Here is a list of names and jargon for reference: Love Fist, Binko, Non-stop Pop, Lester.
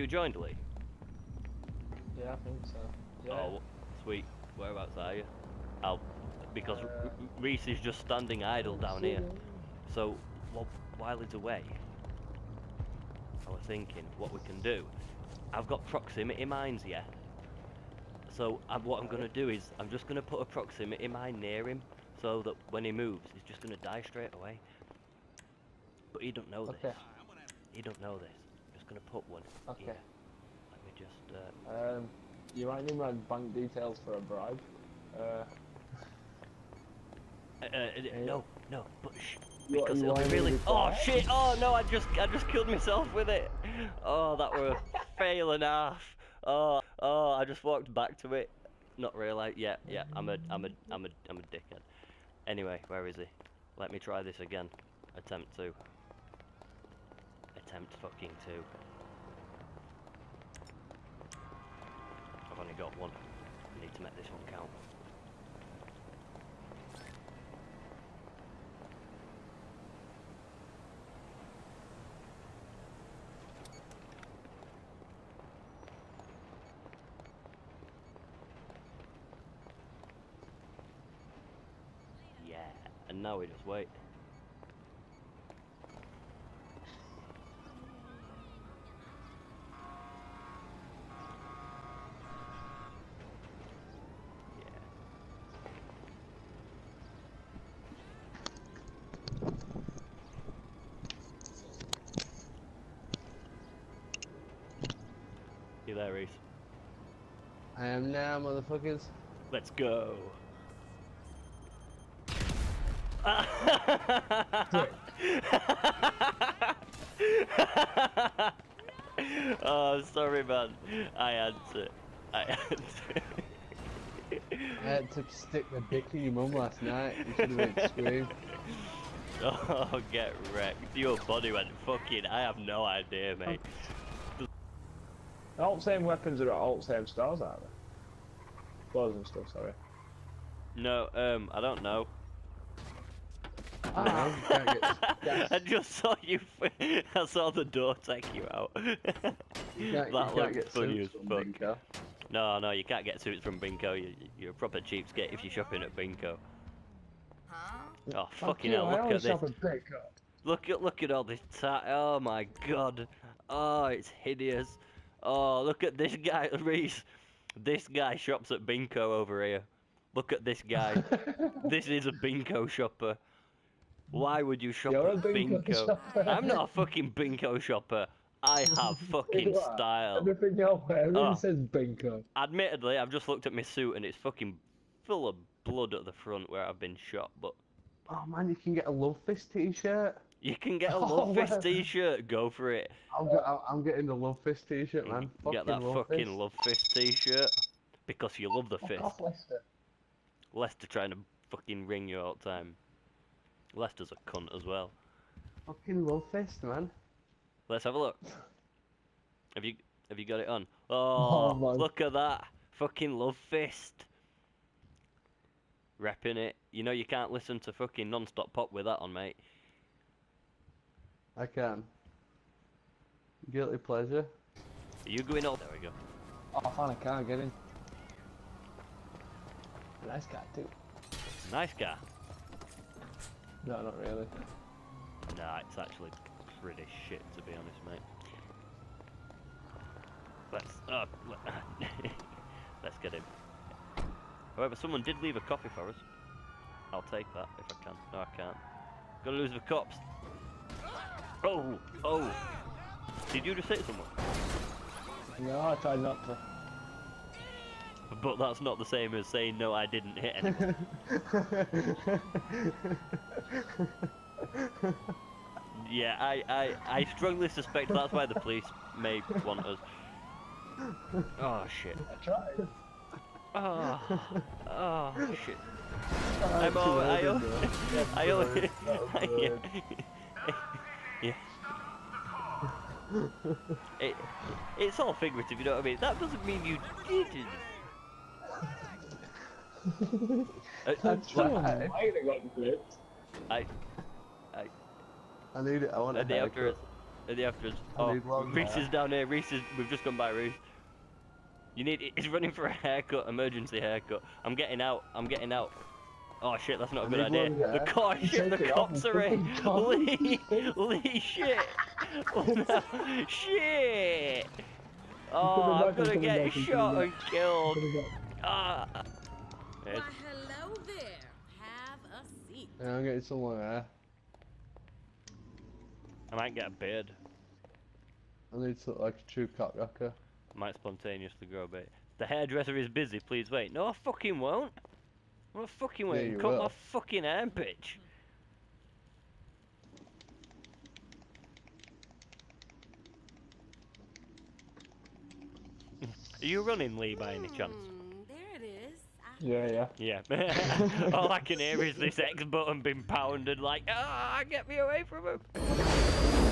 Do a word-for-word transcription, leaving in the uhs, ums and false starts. you joined Lee? Yeah, I think so. Yeah. Oh, sweet. Whereabouts are you? I'll, because uh, Reese is just standing idle down here. So well, while he's away, I was thinking what we can do. I've got proximity mines here. So I'm, what I'm going to do is I'm just going to put a proximity mine near him so that when he moves, he's just going to die straight away. But he don't know okay. this. He don't know this. I'm just going to put one. Okay. Here. Let me just... Um, um, you're writing my bank details for a bribe. Uh, uh, uh, no, no, but shh, because it'll be really... Oh shit, oh no, I just I just killed myself with it. Oh, that were a fail and a half. Oh, oh, I just walked back to it. Not realised, yeah, yeah, I'm a, I'm a, I'm a, I'm a dickhead. Anyway, where is he? Let me try this again. Attempt two. Attempt fucking two. I've only got one. I need to make this one count. Yeah, and now we just wait. There, Reese. I am now, motherfuckers. Let's go. Oh, sorry, man. I had to. I had to. I had to stick my dick in your mum last night. You should have been screamed. Oh, get wrecked. Your body went fucking. I have no idea, mate. All the same weapons are all the same stars, aren't they? Blows and stuff, sorry. No, um, I don't know. Ah, I, don't know. Can't get... I just saw you. I saw the door take you out. You that you looked funny as fuck. Binko. No, no, you can't get suits from Binko. You, you're a proper cheapskate if you're shopping at Binko. Huh? Oh, fucking hell, look at this. Look at, look at all this tat. Oh my god. Oh, it's hideous. Oh, look at this guy, Reese. This guy shops at Binko over here. Look at this guy. This is a Binko shopper. Why would you shop You're at Binko? Binko? I'm not a fucking Binko shopper. I have fucking style. Everything nowhere. Everyone oh. says Binko. Admittedly, I've just looked at my suit and it's fucking full of blood at the front where I've been shot, but... Oh man, you can get a Love Fist t-shirt. You can get a Love oh, Fist t-shirt, go for it. I'm, I'm getting the Love Fist t-shirt, man. Fucking get that love fucking fist. Love Fist t-shirt. Because you love the Fuck fist. Off, Lester. Lester trying to fucking ring you all the time. Lester's a cunt as well. Fucking Love Fist, man. Let's have a look. Have you have you got it on? Oh, oh look at that. Fucking Love Fist. Repping it. You know you can't listen to fucking Non-Stop Pop with that on, mate. I can. Guilty pleasure. Are you going up? There we go. Oh, I found a car, get in. Nice car, too. Nice car? No, not really. Nah, it's actually pretty shit, to be honest, mate. Let's... Oh, let's get in. However, someone did leave a coffee for us. I'll take that, if I can. No, I can't. Gotta lose the cops. Oh, oh. Did you just hit someone? No, I tried not to. But that's not the same as saying, no, I didn't hit anyone. Yeah, I, I, I strongly suspect that's why the police may want us. Oh, shit. I tried. Oh, oh, shit. I'm all, I only, I only, yeah. it, it's all figurative, you know what I mean? That doesn't mean you didn't. I, I, tried. I, I, I need it, I want it. And after, They're after us. Oh, Reese is down here. Reese is. We've just gone by Reese. You need. He's running for a haircut. Emergency haircut. I'm getting out. I'm getting out. Oh shit, that's not a good idea. The car, shit, the cops are in. Lee, Lee, shit. Oh, no. Shit. Oh, I'm gonna get shot and killed. Ah. Why, hello there. Have a seat. Yeah, I'm getting someone there. I might get a beard. I need to look like a true cock rocker. Might spontaneously grow a beard. The hairdresser is busy, please wait. No, I fucking won't. What fucking way? Yeah, cut will. My fucking hand, bitch. Are you running, Lee, by any chance? Mm, there it is. Yeah, yeah. Yeah. All I can hear is this X button being pounded like, ah, get me away from him.